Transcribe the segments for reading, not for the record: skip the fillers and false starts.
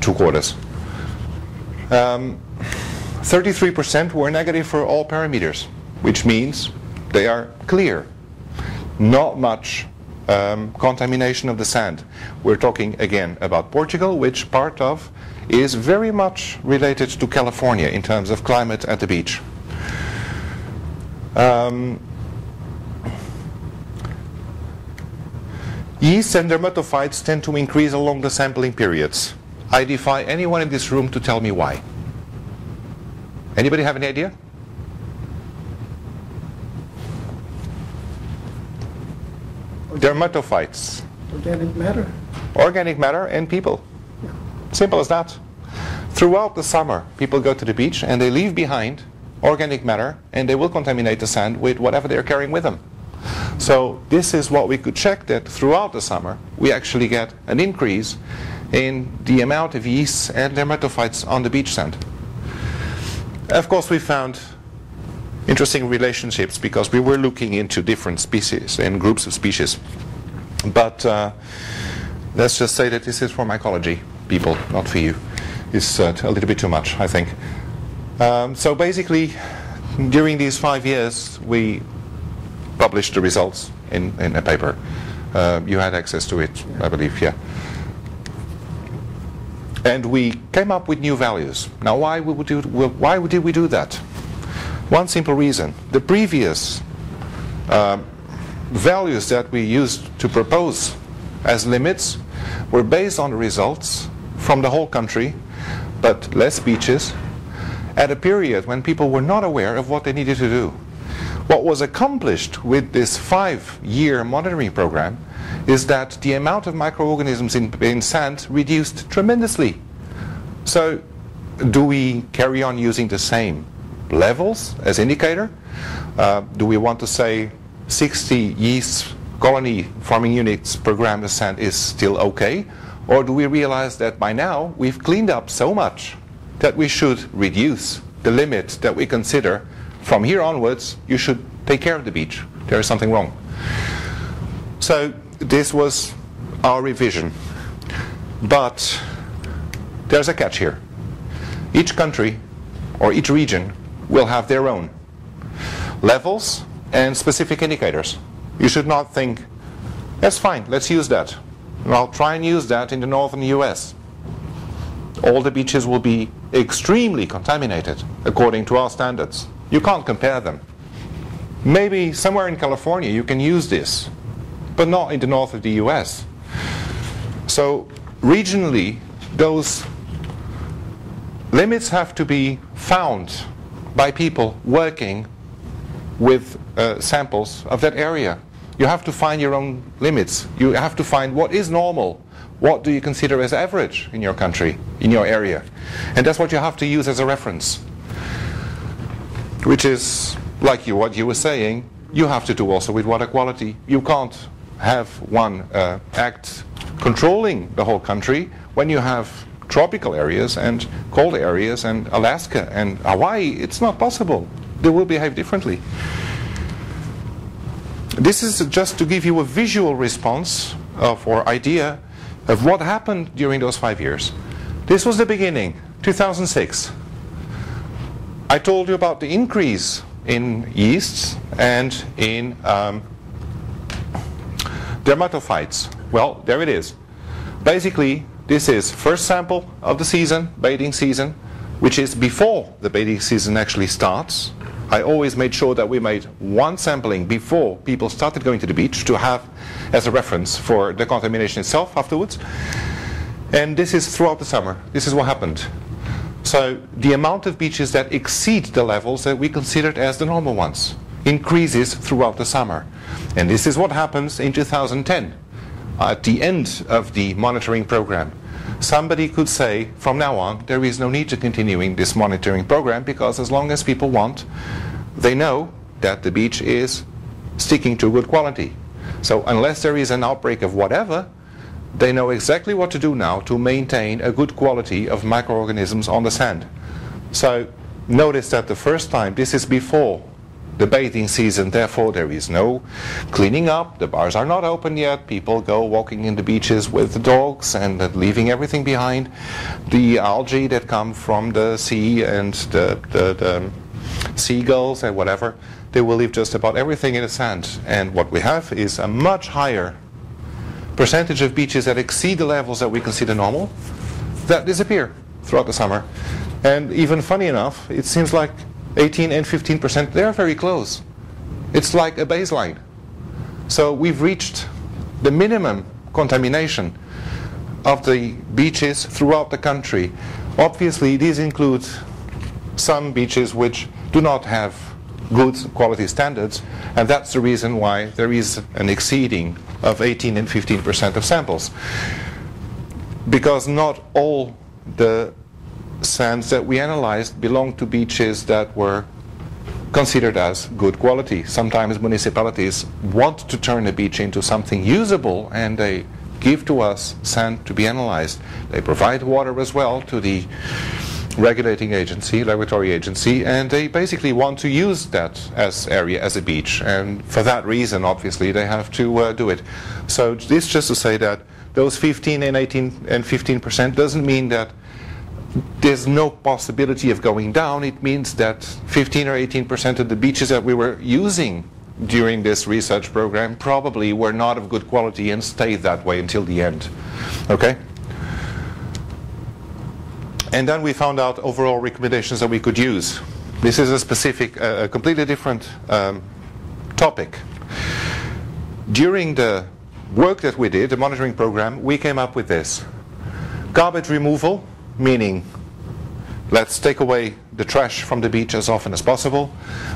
2 quarters. 33% were negative for all parameters, which means they are clear. Not much contamination of the sand. We're talking again about Portugal, which part of is very much related to California in terms of climate at the beach. Yeasts and dermatophytes tend to increase along the sampling periods. I defy anyone in this room to tell me why. Anybody have any idea? Dermatophytes. Organic matter. Organic matter and people. Yeah. Simple as that. Throughout the summer, people go to the beach and they leave behind organic matter, and they will contaminate the sand with whatever they're carrying with them. So this is what we could check, that throughout the summer we actually get an increase in the amount of yeasts and dermatophytes on the beach sand. Of course, we found interesting relationships because we were looking into different species and groups of species. But let's just say that this is from ecology people, not for you. It's a little bit too much, I think. So basically, during these 5 years, we published the results in a paper. You had access to it, I believe, yeah. And we came up with new values. Now, why did we do that? One simple reason. The previous values that we used to propose as limits were based on the results from the whole country, but less beaches, at a period when people were not aware of what they needed to do. What was accomplished with this 5-year monitoring program is that the amount of microorganisms in sand reduced tremendously. So do we carry on using the same levels as indicator? Do we want to say 60 yeast colony farming units per gram of sand is still okay? Or do we realize that by now we've cleaned up so much that we should reduce the limit that we consider from here onwards? You should take care of the beach. There is something wrong. So this was our revision. But there's a catch here. Each country or each region will have their own levels and specific indicators. You should not think, that's fine, let's use that. And I'll try and use that in the northern US. All the beaches will be extremely contaminated according to our standards. You can't compare them. Maybe somewhere in California you can use this, but not in the north of the US. So regionally, those limits have to be found by people working with samples of that area. You have to find your own limits. You have to find what is normal. What do you consider as average in your country, in your area? And that's what you have to use as a reference, which is like what you were saying, you have to do also with water quality. You can't have one act controlling the whole country when you have tropical areas and cold areas and Alaska and Hawaii. It's not possible. They will behave differently. This is just to give you a visual response or idea of what happened during those 5 years. This was the beginning, 2006. I told you about the increase in yeasts and in dermatophytes. Well, there it is. Basically, this is first sample of the season, bathing season, which is before the bathing season actually starts. I always made sure that we made one sampling before people started going to the beach to have as a reference for the contamination itself afterwards. And this is throughout the summer. This is what happened. So the amount of beaches that exceed the levels that we considered as the normal ones increases throughout the summer. And this is what happens in 2010. At the end of the monitoring program, somebody could say, from now on, there is no need to continuing this monitoring program, because as long as people want, they know that the beach is sticking to good quality. So unless there is an outbreak of whatever, they know exactly what to do now to maintain a good quality of microorganisms on the sand. So notice that the first time, this is before the bathing season, therefore there is no cleaning up, the bars are not open yet, people go walking in the beaches with the dogs and leaving everything behind. The algae that come from the sea and the seagulls and whatever, they will leave just about everything in the sand. And what we have is a much higher percentage of beaches that exceed the levels that we consider normal that disappear throughout the summer. And even funny enough, it seems like 18% and 15%, they're very close. It's like a baseline. So we've reached the minimum contamination of the beaches throughout the country. Obviously, these include some beaches which do not have good quality standards, and that's the reason why there is an exceeding of 18% and 15% of samples. Because not all the sands that we analyzed belonged to beaches that were considered as good quality. Sometimes municipalities want to turn a beach into something usable, and they give to us sand to be analyzed. They provide water as well to the regulating agency, regulatory agency, and they basically want to use that as area as a beach, and for that reason obviously they have to do it. So this just to say that those 15% and 18% and 15% doesn't mean that there's no possibility of going down. It means that 15% or 18% of the beaches that we were using during this research program probably were not of good quality and stayed that way until the end. Okay? And then we found out overall recommendations that we could use. This is a specific, a completely different topic. During the work that we did, the monitoring program, we came up with this. Garbage removal, meaning let's take away the trash from the beach as often as possible.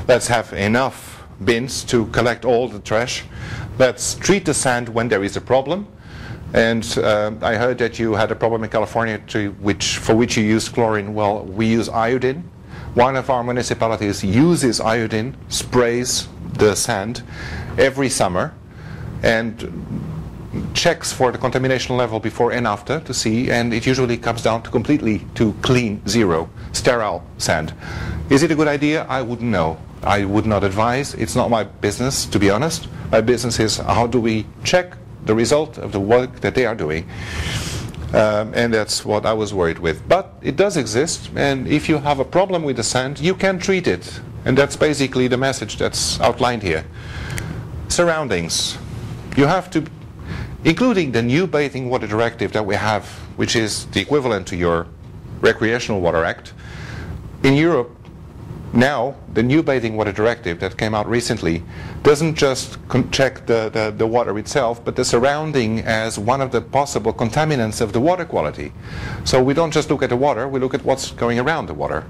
Let's have enough bins to collect all the trash. Let's treat the sand when there is a problem. And I heard that you had a problem in California for which you used chlorine. Well, we use iodine. One of our municipalities uses iodine, sprays the sand every summer, and checks for the contamination level before and after to see, and it usually comes down to completely to clean, zero, sterile sand. Is it a good idea? I wouldn't know. I would not advise. It's not my business, to be honest. My business is how do we check the result of the work that they are doing. And that's what I was worried with. But it does exist, and if you have a problem with the sand, you can treat it. And that's basically the message that's outlined here. Surroundings. You have to, including the new Bathing Water Directive that we have, which is the equivalent to your Recreational Water Act. In Europe, now, the new Bathing Water Directive that came out recently doesn't just check the water itself, but the surrounding as one of the possible contaminants of the water quality. So we don't just look at the water, we look at what's going around the water.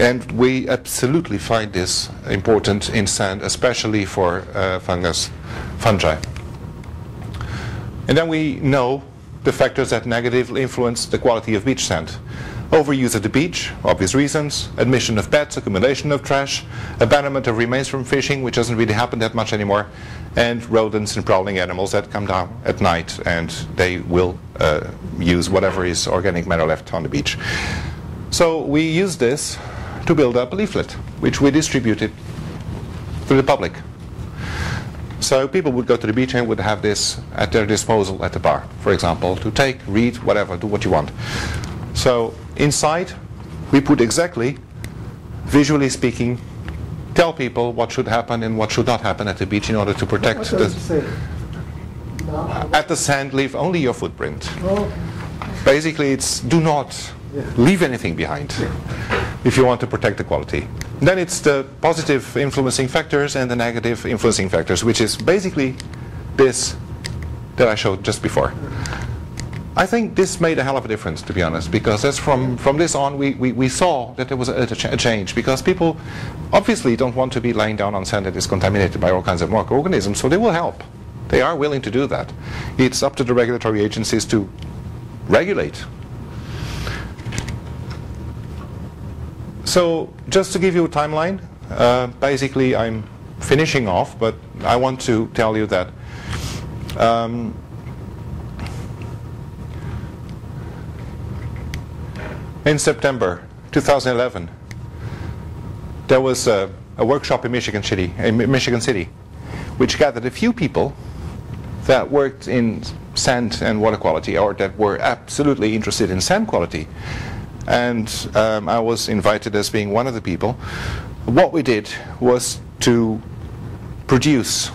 And we absolutely find this important in sand, especially for fungi. And then we know the factors that negatively influence the quality of beach sand. Overuse at the beach, obvious reasons, admission of pets, accumulation of trash, abandonment of remains from fishing, which doesn't really happen that much anymore, and rodents and prowling animals that come down at night and they will use whatever is organic matter left on the beach. So we used this to build up a leaflet, which we distributed to the public. So people would go to the beach and would have this at their disposal at the bar, for example, to take, read, whatever, do what you want. So inside, we put exactly, visually speaking, tell people what should happen and what should not happen at the beach in order to protect at the sand, leave only your footprint. Oh. Basically, it's do not leave anything behind if you want to protect the quality. Then it's the positive influencing factors and the negative influencing factors, which is basically this that I showed just before. I think this made a hell of a difference, to be honest, because that's from this on we saw that there was a change, because people obviously don't want to be laying down on sand that is contaminated by all kinds of microorganisms, so they will help. They are willing to do that. It's up to the regulatory agencies to regulate. So just to give you a timeline, basically I'm finishing off, but I want to tell you that in September 2011, there was a workshop in Michigan City, which gathered a few people that worked in sand and water quality, or that were absolutely interested in sand quality. And I was invited as being one of the people. What we did was to produce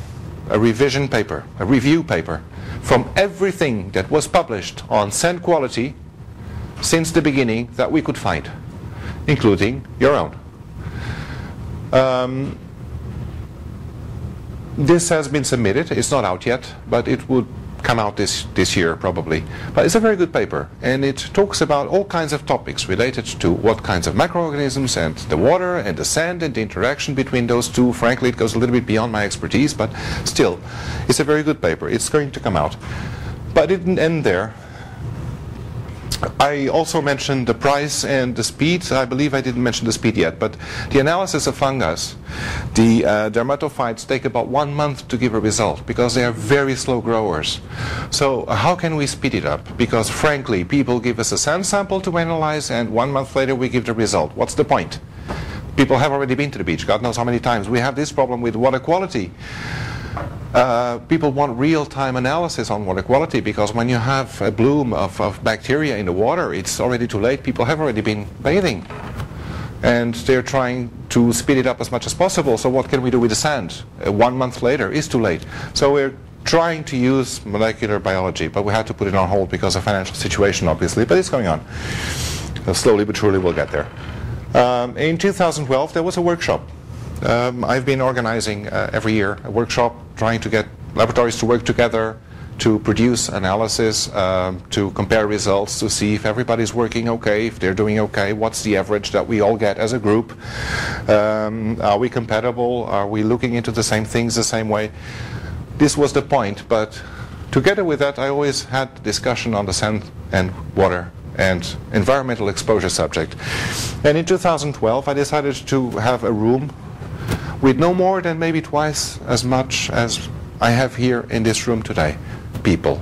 a revision paper, a review paper, from everything that was published on sand quality since the beginning that we could find, including your own. This has been submitted. It's not out yet, but it would come out this year probably. But it's a very good paper, and it talks about all kinds of topics related to what kinds of microorganisms and the water and the sand and the interaction between those two. Frankly, it goes a little bit beyond my expertise, but still, it's a very good paper. It's going to come out. But it didn't end there. I also mentioned the price and the speed. I believe I didn't mention the speed yet, but the analysis of fungus, the dermatophytes take about 1 month to give a result because they are very slow growers. So how can we speed it up? Because frankly, people give us a sand sample to analyze and 1 month later we give the result. What's the point? People have already been to the beach, God knows how many times. We have this problem with water quality. People want real-time analysis on water quality because when you have a bloom of bacteria in the water, it's already too late. People have already been bathing. And they're trying to speed it up as much as possible. So what can we do with the sand? 1 month later is too late. So we're trying to use molecular biology, but we had to put it on hold because of financial situation, obviously. But it's going on. So slowly but surely we'll get there. In 2012, there was a workshop. I've been organizing every year a workshop trying to get laboratories to work together to produce analysis, to compare results, to see if everybody's working okay, if they're doing okay, what's the average that we all get as a group, are we compatible, are we looking into the same things the same way. This was the point, but together with that I always had discussion on the sand and water and environmental exposure subject. And in 2012 I decided to have a room with no more than maybe twice as much as I have here in this room today, people,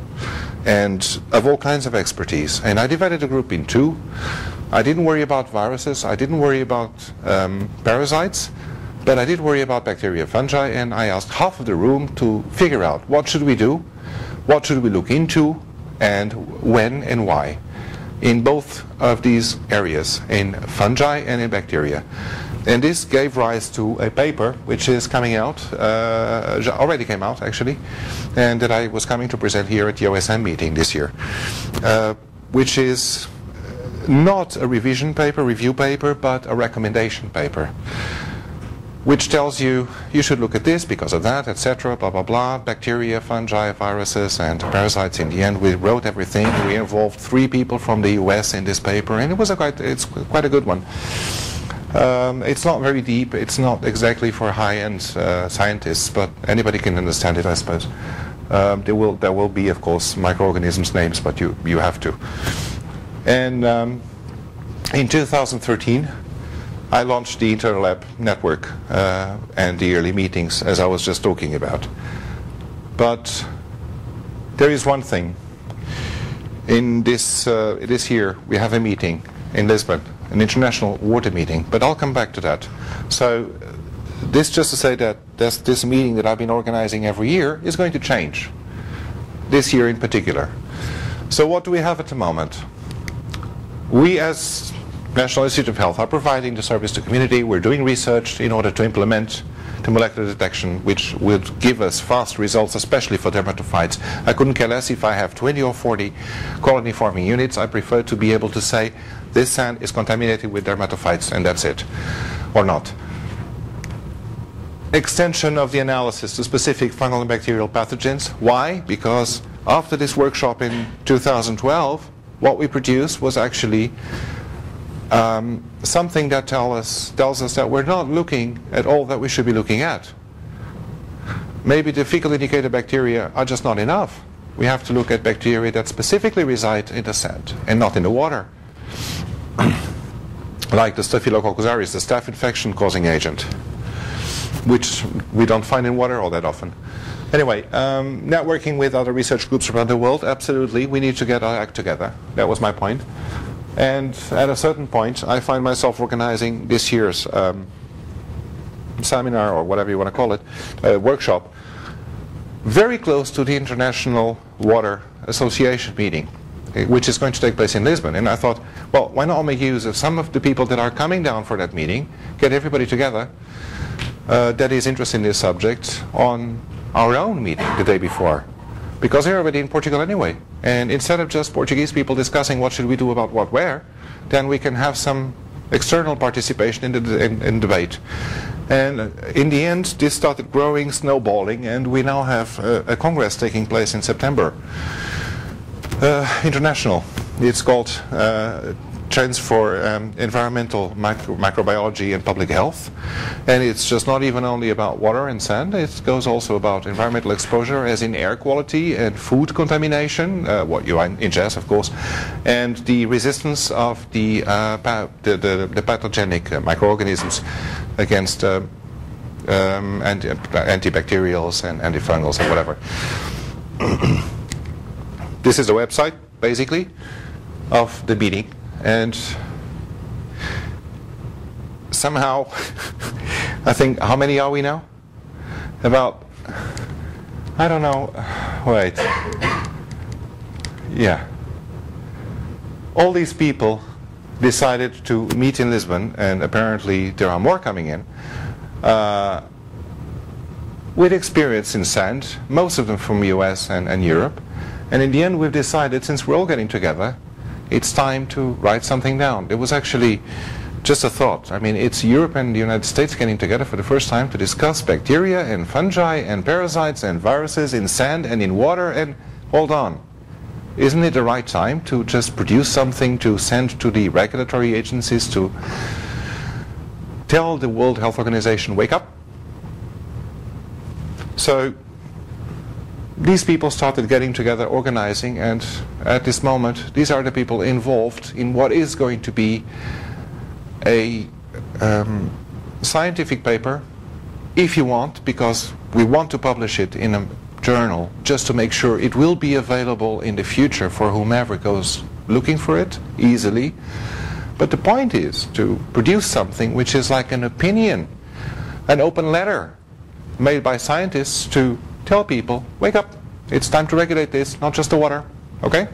and of all kinds of expertise. And I divided the group in two. I didn't worry about viruses, I didn't worry about parasites, but I did worry about bacteria, fungi, and I asked half of the room to figure out what should we do, what should we look into, and when and why, in both of these areas, in fungi and in bacteria. And this gave rise to a paper which is coming out, already came out actually, and that I was coming to present here at the OSM meeting this year, which is not a review paper, but a recommendation paper, which tells you, you should look at this because of that, etc., blah, blah, blah, bacteria, fungi, viruses, and parasites. In the end, we wrote everything. We involved 3 people from the US in this paper, and it was quite a good one. It's not very deep, it's not exactly for high-end scientists, but anybody can understand it, I suppose. There will be, of course, microorganisms' names, but you have to. And in 2013, I launched the Interlab network and the yearly meetings, as I was just talking about. But there is one thing. In this year, we have a meeting in Lisbon, an international water meeting, but I'll come back to that. So this just to say that this meeting that I've been organizing every year is going to change, this year in particular. So what do we have at the moment? We as National Institute of Health are providing the service to community. We're doing research in order to implement the molecular detection, which would give us fast results, especially for dermatophytes. I couldn't care less if I have 20 or 40 colony forming units. I prefer to be able to say this sand is contaminated with dermatophytes and that's it, or not. Extension of the analysis to specific fungal and bacterial pathogens. Why? Because after this workshop in 2012, what we produced was actually something that tells us that we're not looking at all that we should be looking at. Maybe the fecal indicator bacteria are just not enough. We have to look at bacteria that specifically reside in the sand and not in the water, like the Staphylococcus aureus, the staph infection causing agent, which we don't find in water all that often. Anyway, networking with other research groups around the world, absolutely, we need to get our act together. That was my point. And at a certain point, I find myself organizing this year's seminar or whatever you want to call it, workshop, very close to the International Water Association meeting, which is going to take place in Lisbon. And I thought, well, why not make use of some of the people that are coming down for that meeting, get everybody together that is interested in this subject on our own meeting the day before, because they're already in Portugal anyway. And instead of just Portuguese people discussing what should we do about what where, then we can have some external participation in the in debate. And in the end, this started growing, snowballing, and we now have a congress taking place in September. International. It's called Trends for Environmental Microbiology and Public Health. And it's just not even only about water and sand. It goes also about environmental exposure, as in air quality and food contamination, what you ingest, of course, and the resistance of the pathogenic microorganisms against antibacterials and antifungals and whatever. This is the website, basically, of the meeting. And somehow, I think, how many are we now? About, I don't know, wait. Yeah. All these people decided to meet in Lisbon, and apparently there are more coming in, with experience in sand, most of them from the US and Europe. And in the end, we've decided, since we're all getting together, it's time to write something down. It was actually just a thought. I mean, it's Europe and the United States getting together for the first time to discuss bacteria and fungi and parasites and viruses in sand and in water. And hold on, isn't it the right time to just produce something to send to the regulatory agencies to tell the World Health Organization, wake up? So these people started getting together, organizing, and at this moment, these are the people involved in what is going to be a scientific paper, if you want, because we want to publish it in a journal, just to make sure it will be available in the future for whomever goes looking for it easily. But the point is to produce something which is like an opinion, an open letter made by scientists to tell people, wake up, it's time to regulate this, not just the water. Okay?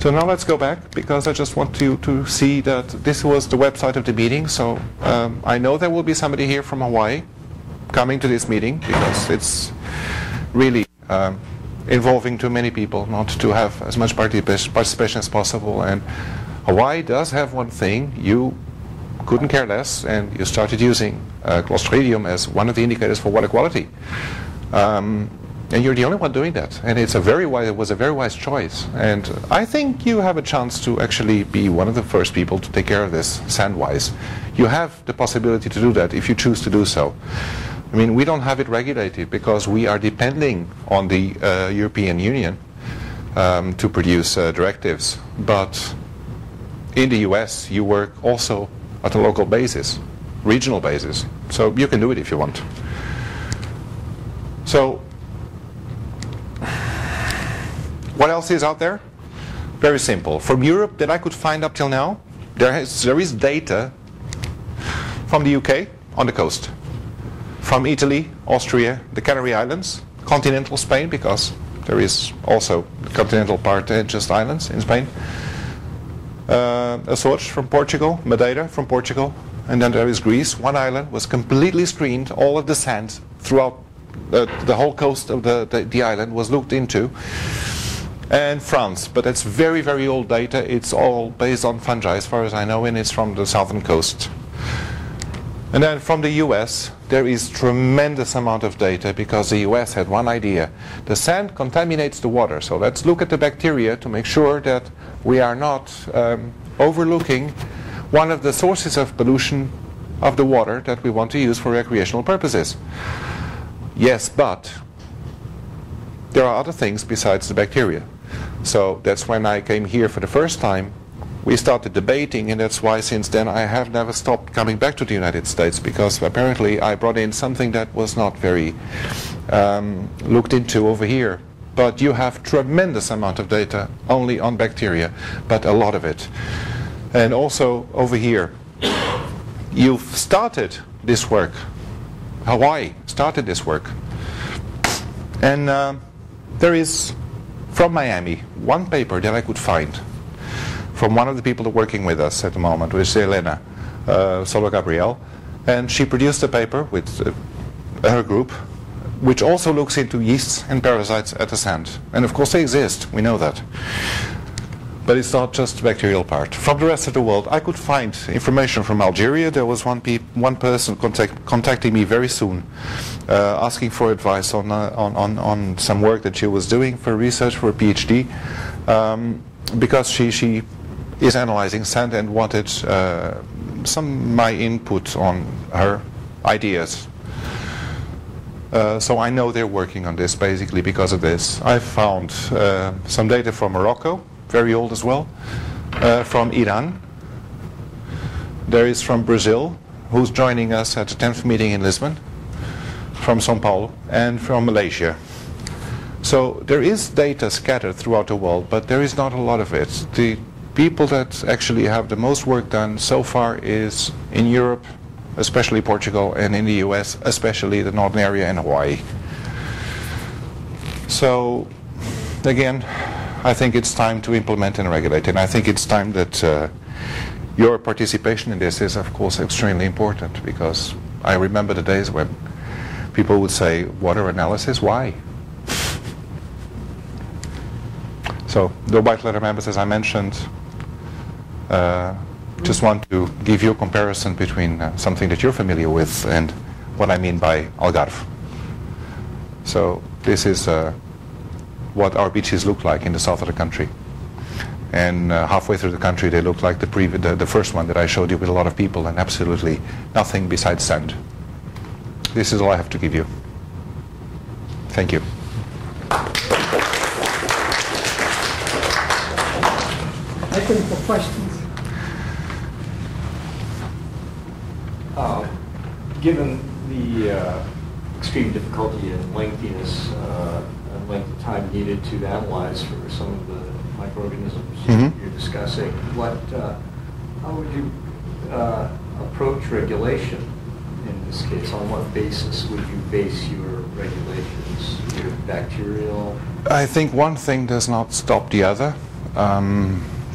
So now let's go back, because I just want you to see that this was the website of the meeting. So I know there will be somebody here from Hawaii coming to this meeting, because it's really involving too many people not to have as much participation as possible. And Hawaii does have one thing you couldn't care less, and you started using Clostridium as one of the indicators for water quality. And you're the only one doing that, and it's a very wise choice. And I think you have a chance to actually be one of the first people to take care of this sand-wise. You have the possibility to do that if you choose to do so. I mean, we don't have it regulated because we are depending on the European Union to produce directives. But in the US, you work also at a local basis, regional basis. So you can do it if you want. So, what else is out there? Very simple. From Europe that I could find up till now, there is data from the UK on the coast, from Italy, Austria, the Canary Islands, continental Spain, because there is also the continental part, just islands in Spain, Açores from Portugal, Madeira from Portugal, and then there is Greece. One island was completely screened, all of the sand throughout the whole coast of the island was looked into, and France, but that's very, very old data. It's all based on fungi, as far as I know, and it's from the southern coast. And then from the US, there is tremendous amount of data, because the US had one idea. The sand contaminates the water, so let's look at the bacteria to make sure that we are not overlooking one of the sources of pollution of the water that we want to use for recreational purposes. Yes, but there are other things besides the bacteria. So that's when I came here for the first time. We started debating, and that's why since then I have never stopped coming back to the United States, because apparently I brought in something that was not very looked into over here. But you have tremendous amount of data only on bacteria, but a lot of it. And also over here, you've started this work Hawaii started this work. And there is, from Miami, one paper that I could find from one of the people working with us at the moment, which is Elena Solo Gabriel. And she produced a paper with her group, which also looks into yeasts and parasites at the sand. And of course they exist, we know that. But it's not just the bacterial part. From the rest of the world, I could find information from Algeria. There was one person contacting me very soon, asking for advice on some work that she was doing for research, for a PhD, because she is analyzing sand and wanted my input on her ideas. So I know they're working on this basically because of this. I found some data from Morocco, very old as well, from Iran. There is from Brazil, who's joining us at the 10th meeting in Lisbon, from São Paulo, and from Malaysia. So there is data scattered throughout the world, but there is not a lot of it. The people that actually have the most work done so far is in Europe, especially Portugal, and in the US, especially the northern area and Hawaii. So again, I think it's time to implement and regulate, and I think it's time that your participation in this is, of course, extremely important, because I remember the days when people would say, water analysis, why? So the white letter members, as I mentioned, just want to give you a comparison between something that you're familiar with and what I mean by Algarve. So this is what our beaches look like in the south of the country. And halfway through the country they look like the first one that I showed you with a lot of people and absolutely nothing besides sand. This is all I have to give you. Thank you. Open for questions. Given the extreme difficulty and lengthiness length of time needed to analyze for some of the microorganisms you're discussing, how would you approach regulation in this case? On what basis would you base your regulations, your bacterial? I think one thing does not stop the other.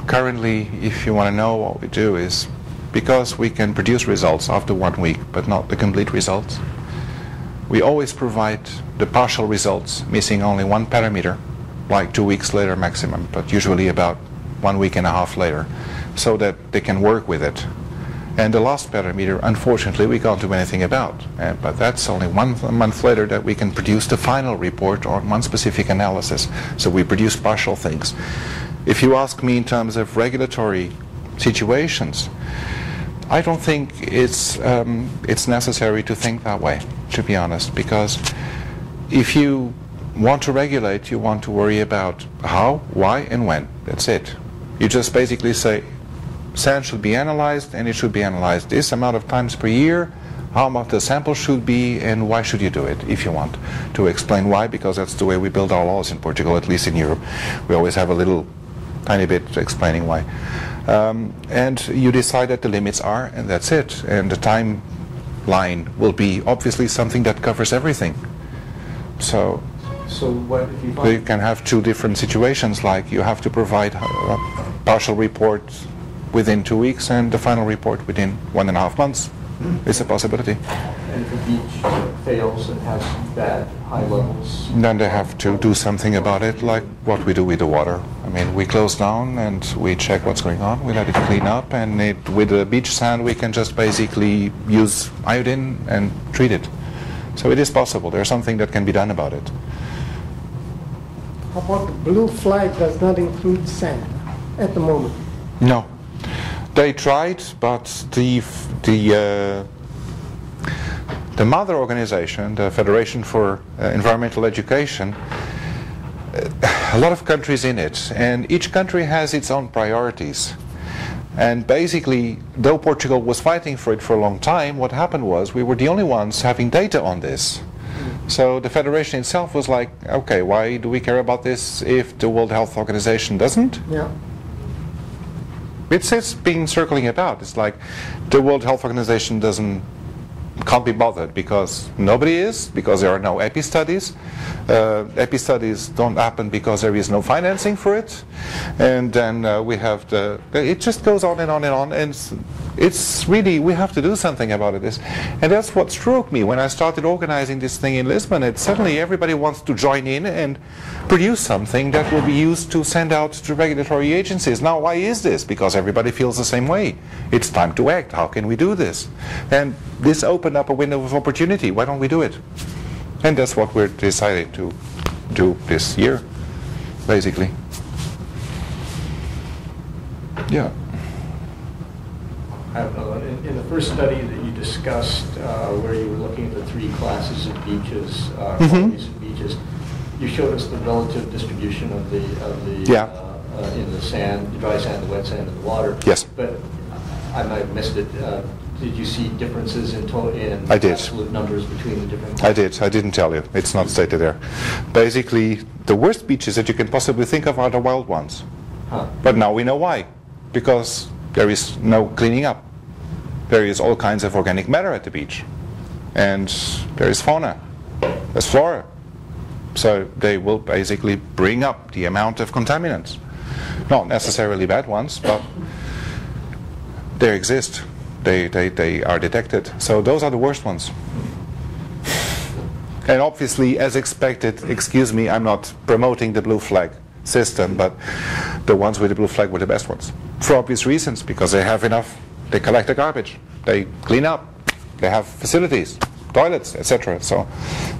Currently, if you want to know what we do is, because we can produce results after 1 week, but not the complete results, we always provide the partial results, missing only one parameter, like 2 weeks later maximum, but usually about 1 week and a half later, so that they can work with it. And the last parameter, unfortunately, we can't do anything about. But that's only 1 month later that we can produce the final report on one specific analysis. So we produce partial things. If you ask me in terms of regulatory situations, I don't think it's necessary to think that way, to be honest, because if you want to regulate, you want to worry about how, why, and when. That's it. You just basically say, sand should be analyzed, and it should be analyzed this amount of times per year, how much the sample should be, and why should you do it, if you want to explain why, because that's the way we build our laws in Portugal, at least in Europe. We always have a little tiny bit explaining why. And you decide that the limits are, and that's it. And the timeline will be obviously something that covers everything. So what if you can have two different situations, like you have to provide a partial report within 2 weeks and the final report within 1.5 months. It's a possibility. And if a beach fails and has bad high levels, then they have to do something about it, like what we do with the water. I mean, we close down and we check what's going on, we let it clean up, and with the beach sand we can just basically use iodine and treat it. So it is possible. There's something that can be done about it. How about the Blue Flag does not include sand at the moment? No. They tried, but the mother organization, the Federation for Environmental Education, a lot of countries in it, and each country has its own priorities. And basically, though Portugal was fighting for it for a long time, what happened was we were the only ones having data on this. So the Federation itself was like, okay, why do we care about this if the World Health Organization doesn't? Yeah. It's been circling about. It's like the World Health Organization doesn't can't be bothered because nobody is, because there are no EPI studies. EPI studies don't happen because there is no financing for it. And then we have the, it just goes on and on and on. And it's really, we have to do something about this. And that's what struck me when I started organizing this thing in Lisbon. It suddenly everybody wants to join in and produce something that will be used to send out to regulatory agencies. Now, why is this? Because everybody feels the same way. It's time to act. How can we do this? And this opened up a window of opportunity. Why don't we do it? And that's what we're deciding to do this year, basically. Yeah. In the first study that you discussed, where you were looking at the three classes of beaches, beaches, you showed us the relative distribution of the in the sand, the dry sand, the wet sand, and the water. Yes. But I might have missed it. Did you see differences in absolute numbers between the different classes? I did. I didn't tell you. It's not stated there. Basically, the worst beaches that you can possibly think of are the wild ones. Huh. But now we know why, because there is no cleaning up. There is all kinds of organic matter at the beach, and there is fauna, there's flora. So they will basically bring up the amount of contaminants. Not necessarily bad ones, but they exist. They are detected. So those are the worst ones. And obviously, as expected, excuse me, I'm not promoting the blue flag system, but the ones with the blue flag were the best ones. For obvious reasons, because they have enough, they collect the garbage, they clean up, they have facilities, toilets, etc. So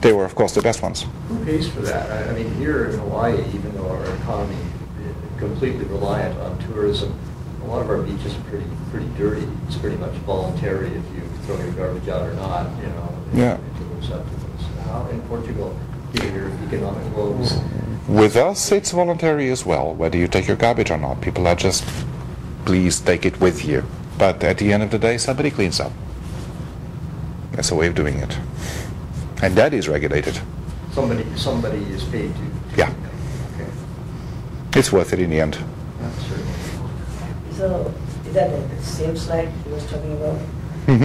they were, of course, the best ones. Who pays for that? I mean, here in Hawaii, even though our economy is completely reliant on tourism, a lot of our beaches are pretty dirty. It's pretty much voluntary if you throw your garbage out or not, you know. Yeah. How in Portugal, your economic woes? With us, it's voluntary as well, whether you take your garbage or not. People are just, please take it with you. But at the end of the day, somebody cleans up. That's a way of doing it. And that is regulated. Somebody is paid to. Yeah. Okay. It's worth it in the end. So that seems like he was talking about,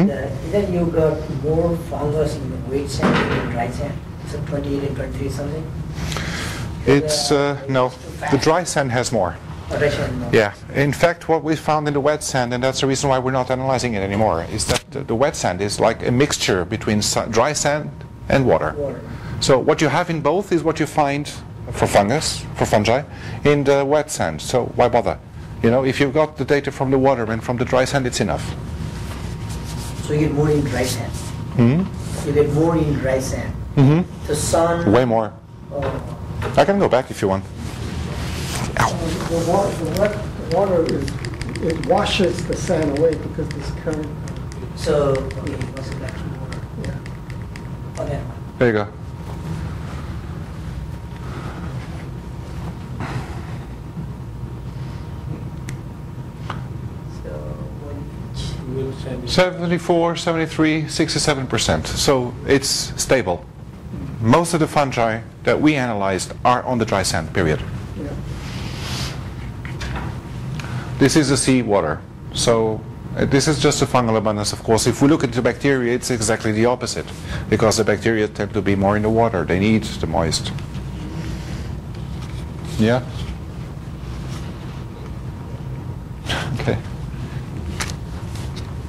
that either you got more fungus in the wet sand than in the dry sand, so 28 and 23 something? It's, no, the dry sand has more. Yeah, in fact, what we found in the wet sand, and that's the reason why we're not analyzing it anymore, is that the wet sand is like a mixture between dry sand and water. So what you have in both is what you find for fungus, for fungi, in the wet sand. So why bother? You know, if you've got the data from the water and from the dry sand, it's enough. So you get more in dry sand. You get more in dry sand. The sun. Way more. I can go back if you want. The water is, it washes the sand away because this current. So, okay, it wasn't actually water. Yeah. Okay. There you go. So, one beach. 74, 73, 67%. So it's stable. Most of the fungi that we analyzed are on the dry sand, period. Yeah. This is the sea water. So this is just a fungal abundance, of course. If we look at the bacteria, it's exactly the opposite, because the bacteria tend to be more in the water. They need the moist. Yeah? Okay.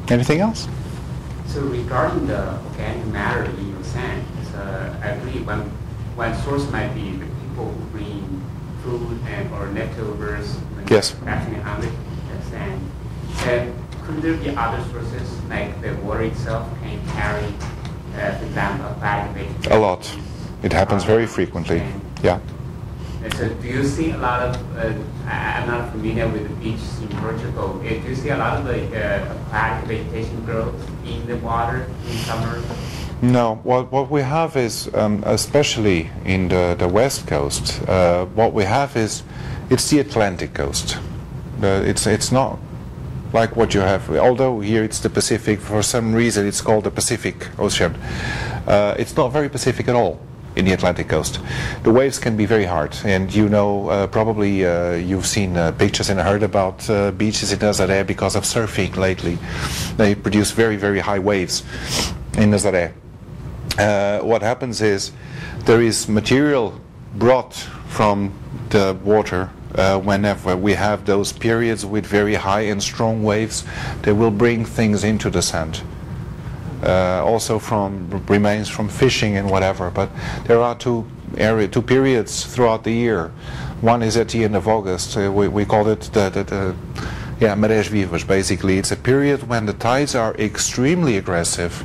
Anything else? So regarding the organic matter in your sand, I believe one source might be the people who bring food and or leftovers. Yes. And could there be other sources, like the water itself can carry, for example, biomass? A lot. It happens very frequently. Yeah. So do you see a lot of, I'm not familiar with the beaches in Portugal, do you see a lot of aquatic vegetation growth in the water in summer? No, what we have is, especially in the west coast, what we have is, it's the Atlantic coast. It's not like what you have, although here it's the Pacific, for some reason it's called the Pacific Ocean. It's not very Pacific at all in the Atlantic coast. The waves can be very hard, and you know, probably you've seen pictures and heard about beaches in Nazaré because of surfing lately. They produce very, very high waves. in Nazaré. What happens is there is material brought from the water. Whenever we have those periods with very high and strong waves, they will bring things into the sand. Also from remains from fishing and whatever. But there are two periods throughout the year. One is at the end of August. We call it the marés vivas. Basically, it's a period when the tides are extremely aggressive,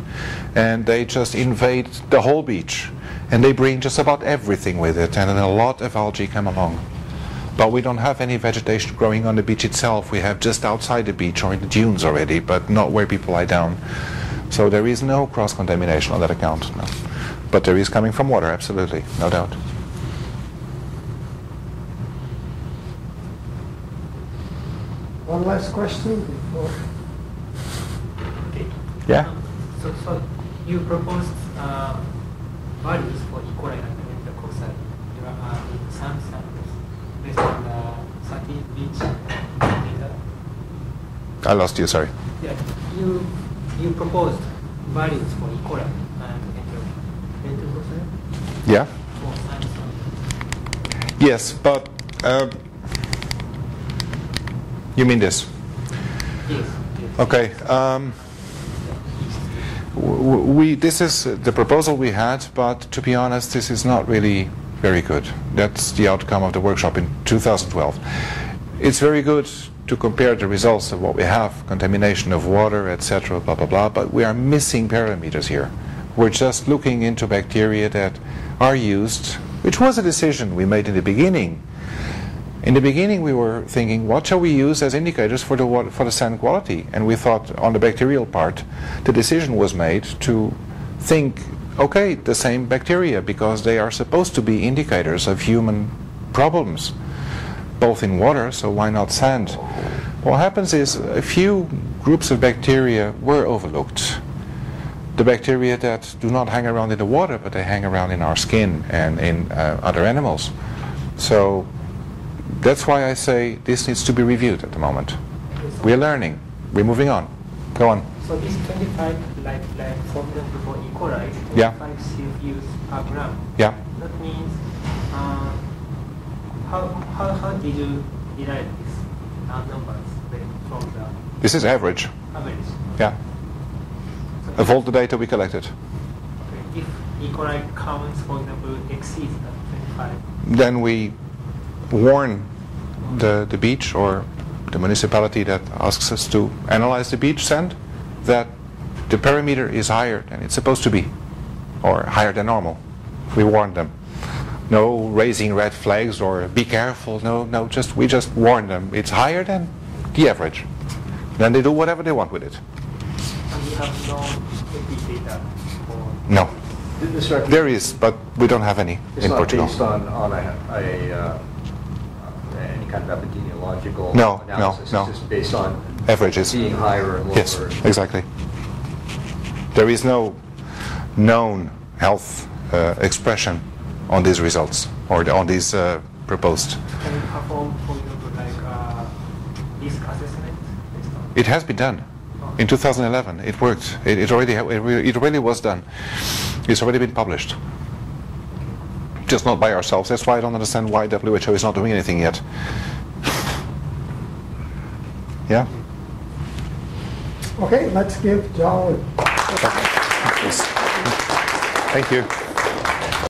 and they just invade the whole beach, and they bring just about everything with it, and then a lot of algae come along. But we don't have any vegetation growing on the beach itself. We have just outside the beach or in the dunes already, but not where people lie down. So there is no cross-contamination on that account. No. But there is coming from water, absolutely, no doubt. One last question before. Okay. Yeah? So you proposed values for E. coli and the coastal in some samples. Based on the sandy beach data. I lost you, sorry. Yeah, you proposed values for E. coli and enterococcus. Yeah. Yes, but you mean this? Yes. Okay. This is the proposal we had, but to be honest, this is not really very good. That's the outcome of the workshop in 2012. It's very good to compare the results of what we have, contamination of water, etc., blah, blah, blah, but we are missing parameters here. We're just looking into bacteria that are used, which was a decision we made in the beginning. In the beginning, we were thinking, what shall we use as indicators for the water, for the sand quality? And we thought, on the bacterial part, the decision was made to think, okay, the same bacteria, because they are supposed to be indicators of human problems, both in water, so why not sand? What happens is a few groups of bacteria were overlooked. The bacteria that do not hang around in the water, but they hang around in our skin and in other animals. So that's why I say this needs to be reviewed at the moment. We're learning. We're moving on. Go on. So this 25 like formula for E. coli is 25 CFUs per gram. Yeah. That means how did you derive these numbers from the? This is average. Average. Yeah. So of all the data we collected. Okay. If E. coli counts, for example, exceeds that 25. Then we warn the beach or the municipality that asks us to analyze the beach sand that the parameter is higher than it's supposed to be, or higher than normal. We warn them. No raising red flags or be careful. No. We just warn them. It's higher than the average. Then they do whatever they want with it. And you have no EPI data? No. There is, but we don't have any in Portugal. It's not based on any kind of epidemiological analysis. No. It's just based on averages being higher and lower. Yes, exactly. There is no known health expression on these results or on these proposed. Can you perform, for example, risk assessment? It has been done. In 2011, it worked. It really was done. It's already been published. Just not by ourselves. That's why I don't understand why WHO is not doing anything yet. Yeah? Okay, let's give John. Thank you.